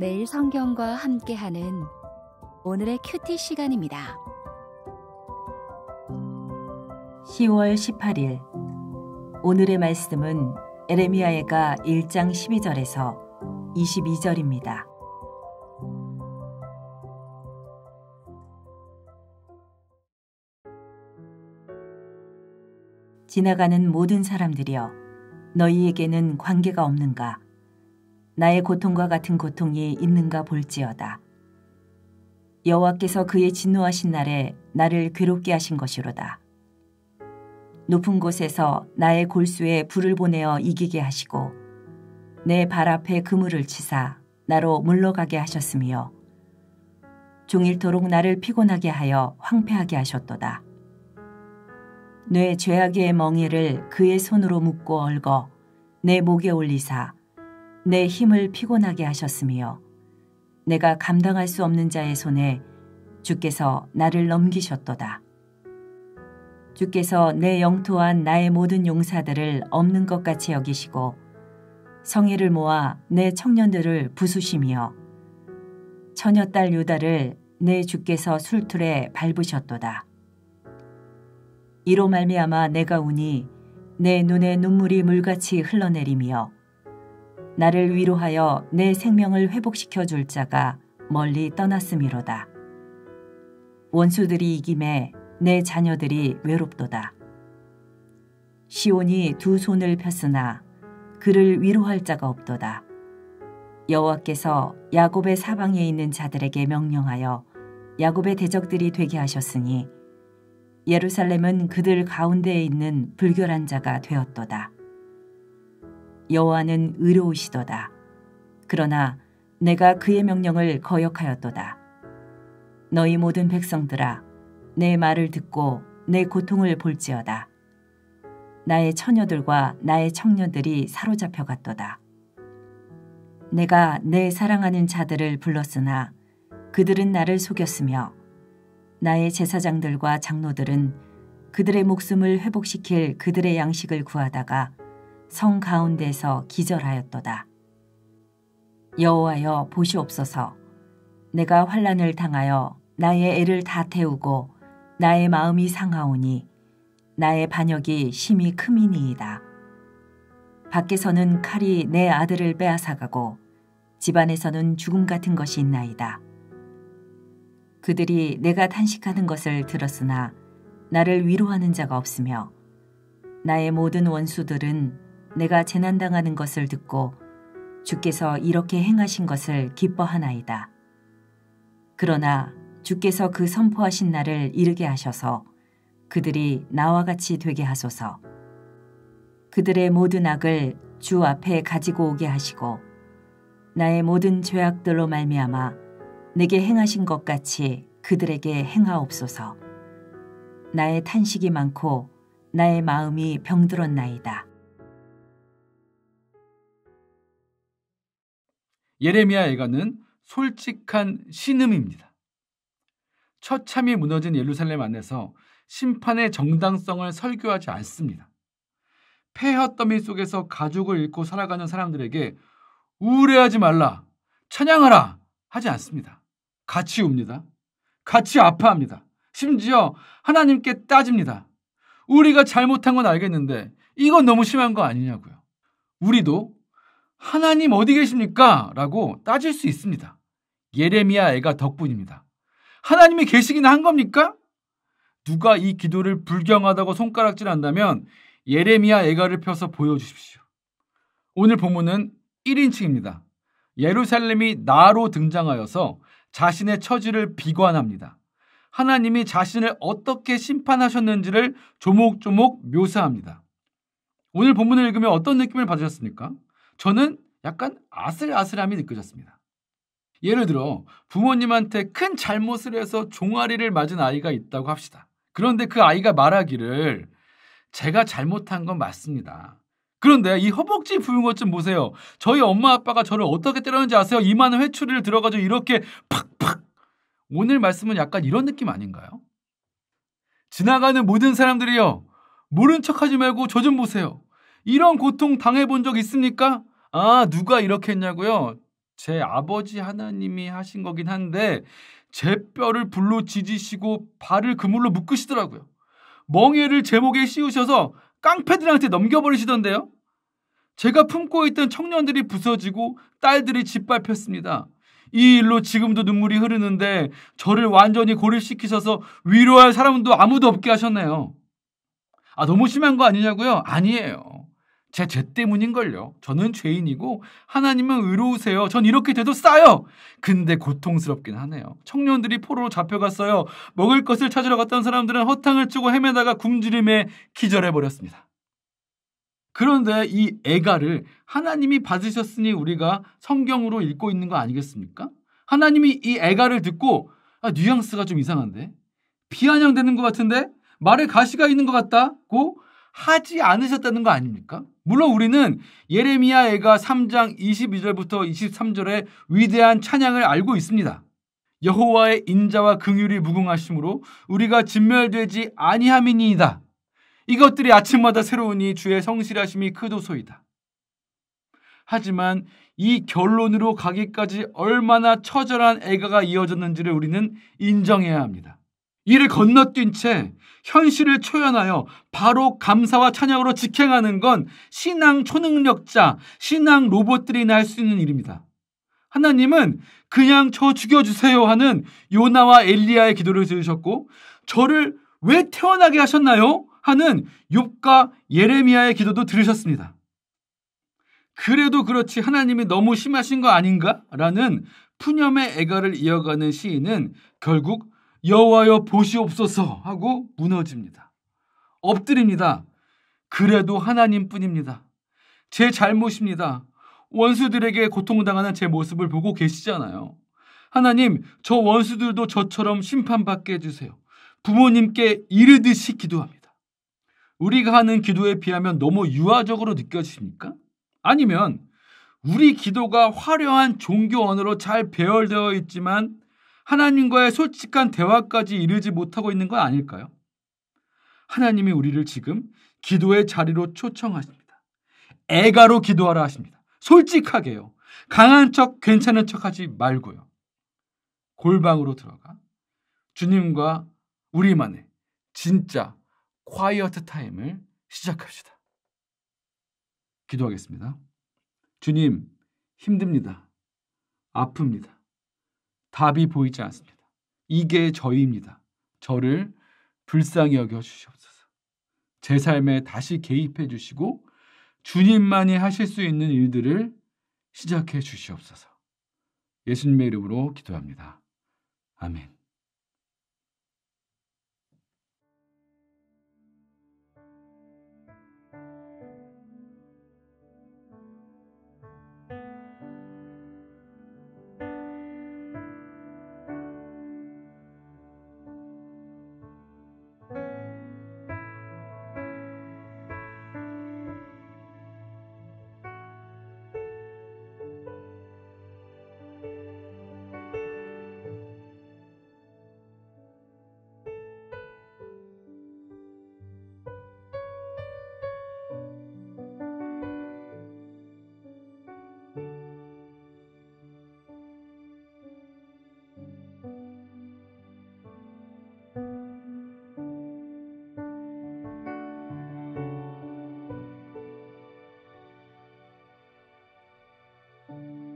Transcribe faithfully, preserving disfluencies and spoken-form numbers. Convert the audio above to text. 매일 성경과 함께하는 오늘의 큐티 시간입니다. 시월 십팔일 오늘의 말씀은 예레미야애가 일장 십이절에서 이십이절입니다. 지나가는 모든 사람들이여, 너희에게는 관계가 없는가? 나의 고통과 같은 고통이 있는가 볼지어다. 여호와께서 그의 진노하신 날에 나를 괴롭게 하신 것이로다. 높은 곳에서 나의 골수에 불을 보내어 이기게 하시고 내 발 앞에 그물을 치사 나로 물러가게 하셨으며 종일토록 나를 피곤하게 하여 황폐하게 하셨도다. 내 죄악의 멍에를 그의 손으로 묶고 얽어 내 목에 올리사 내 힘을 피곤하게 하셨으며 내가 감당할 수 없는 자의 손에 주께서 나를 넘기셨도다. 주께서 내 영토한 나의 모든 용사들을 없는 것 같이 여기시고 성의를 모아 내 청년들을 부수시며 처녀딸 유다를 내 주께서 술틀에 밟으셨도다. 이로 말미암아 내가 우니 내 눈에 눈물이 물같이 흘러내리며 나를 위로하여 내 생명을 회복시켜 줄 자가 멀리 떠났음이로다. 원수들이 이김에 내 자녀들이 외롭도다. 시온이 두 손을 폈으나 그를 위로할 자가 없도다. 여호와께서 야곱의 사방에 있는 자들에게 명령하여 야곱의 대적들이 되게 하셨으니 예루살렘은 그들 가운데에 있는 불결한 자가 되었도다. 여호와는 의로우시도다. 그러나 내가 그의 명령을 거역하였도다. 너희 모든 백성들아, 내 말을 듣고 내 고통을 볼지어다. 나의 처녀들과 나의 청년들이 사로잡혀 갔도다. 내가 내 사랑하는 자들을 불렀으나 그들은 나를 속였으며 나의 제사장들과 장로들은 그들의 목숨을 회복시킬 그들의 양식을 구하다가 성 가운데서 기절하였도다. 여호와여 보시옵소서. 내가 환난을 당하여 나의 애를 다 태우고 나의 마음이 상하오니 나의 반역이 심히 크미니이다. 밖에서는 칼이 내 아들을 빼앗아가고 집안에서는 죽음 같은 것이 있나이다. 그들이 내가 탄식하는 것을 들었으나 나를 위로하는 자가 없으며 나의 모든 원수들은 내가 재난당하는 것을 듣고 주께서 이렇게 행하신 것을 기뻐하나이다. 그러나 주께서 그 선포하신 날을 이르게 하셔서 그들이 나와 같이 되게 하소서. 그들의 모든 악을 주 앞에 가지고 오게 하시고 나의 모든 죄악들로 말미암아 내게 행하신 것 같이 그들에게 행하옵소서. 나의 탄식이 많고 나의 마음이 병들었나이다. 예레미야애가는 솔직한 신음입니다. 처참히 무너진 예루살렘 안에서 심판의 정당성을 설교하지 않습니다. 폐허 더미 속에서 가족을 잃고 살아가는 사람들에게 우울해하지 말라, 찬양하라 하지 않습니다. 같이 웁니다. 같이 아파합니다. 심지어 하나님께 따집니다. 우리가 잘못한 건 알겠는데 이건 너무 심한 거 아니냐고요. 우리도 하나님 어디 계십니까? 라고 따질 수 있습니다. 예레미야애가 덕분입니다. 하나님이 계시기나 한 겁니까? 누가 이 기도를 불경하다고 손가락질한다면 예레미야애가를 펴서 보여주십시오. 오늘 본문은 일인칭입니다. 예루살렘이 나로 등장하여서 자신의 처지를 비관합니다. 하나님이 자신을 어떻게 심판하셨는지를 조목조목 묘사합니다. 오늘 본문을 읽으면 어떤 느낌을 받으셨습니까? 저는 약간 아슬아슬함이 느껴졌습니다. 예를 들어 부모님한테 큰 잘못을 해서 종아리를 맞은 아이가 있다고 합시다. 그런데 그 아이가 말하기를 제가 잘못한 건 맞습니다. 그런데 이 허벅지 부은 것 좀 보세요. 저희 엄마 아빠가 저를 어떻게 때렸는지 아세요? 이만 회초리를 들어가지고 이렇게 팍팍. 오늘 말씀은 약간 이런 느낌 아닌가요? 지나가는 모든 사람들이요, 모른 척하지 말고 저 좀 보세요. 이런 고통 당해본 적 있습니까? 아, 누가 이렇게 했냐고요? 제 아버지 하나님이 하신 거긴 한데 제 뼈를 불로 지지시고 발을 그물로 묶으시더라고요. 멍에를 제 목에 씌우셔서 깡패들한테 넘겨버리시던데요. 제가 품고 있던 청년들이 부서지고 딸들이 짓밟혔습니다. 이 일로 지금도 눈물이 흐르는데 저를 완전히 고립시키셔서 위로할 사람도 아무도 없게 하셨네요. 아, 너무 심한 거 아니냐고요? 아니에요. 제 죄 때문인걸요. 저는 죄인이고 하나님은 의로우세요. 전 이렇게 돼도 싸요. 근데 고통스럽긴 하네요. 청년들이 포로로 잡혀갔어요. 먹을 것을 찾으러 갔던 사람들은 허탕을 치고 헤매다가 굶주림에 기절해버렸습니다. 그런데 이 애가를 하나님이 받으셨으니 우리가 성경으로 읽고 있는 거 아니겠습니까? 하나님이 이 애가를 듣고 아, 뉘앙스가 좀 이상한데? 비아냥되는 것 같은데? 말에 가시가 있는 것 같다고 하지 않으셨다는 거 아닙니까? 물론 우리는 예레미야애가 삼 장 이십이 절부터 이십삼 절의 위대한 찬양을 알고 있습니다. 여호와의 인자와 긍휼이 무궁하심으로 우리가 진멸되지 아니함이니이다. 이것들이 아침마다 새로우니 주의 성실하심이 크도소이다. 하지만 이 결론으로 가기까지 얼마나 처절한 애가가 이어졌는지를 우리는 인정해야 합니다. 이를 건너뛴 채 현실을 초연하여 바로 감사와 찬양으로 직행하는 건 신앙 초능력자, 신앙 로봇들이나 할 수 있는 일입니다. 하나님은 그냥 저 죽여주세요 하는 요나와 엘리야의 기도를 들으셨고 저를 왜 태어나게 하셨나요? 하는 욥과 예레미야의 기도도 들으셨습니다. 그래도 그렇지 하나님이 너무 심하신 거 아닌가? 라는 푸념의 애가를 이어가는 시인은 결국 여호와여 보시옵소서 하고 무너집니다. 엎드립니다. 그래도 하나님뿐입니다. 제 잘못입니다. 원수들에게 고통당하는 제 모습을 보고 계시잖아요. 하나님, 저 원수들도 저처럼 심판받게 해주세요. 부모님께 이르듯이 기도합니다. 우리가 하는 기도에 비하면 너무 유아적으로 느껴지십니까? 아니면 우리 기도가 화려한 종교 언어로 잘 배열되어 있지만 하나님과의 솔직한 대화까지 이르지 못하고 있는 건 아닐까요? 하나님이 우리를 지금 기도의 자리로 초청하십니다. 애가로 기도하라 하십니다. 솔직하게요. 강한 척, 괜찮은 척 하지 말고요. 골방으로 들어가 주님과 우리만의 진짜 콰이어트 타임을 시작합시다. 기도하겠습니다. 주님, 힘듭니다. 아픕니다. 답이 보이지 않습니다. 이게 저희입니다. 저를 불쌍히 여겨주시옵소서. 제 삶에 다시 개입해 주시고 주님만이 하실 수 있는 일들을 시작해 주시옵소서. 예수님의 이름으로 기도합니다. 아멘. Thank you.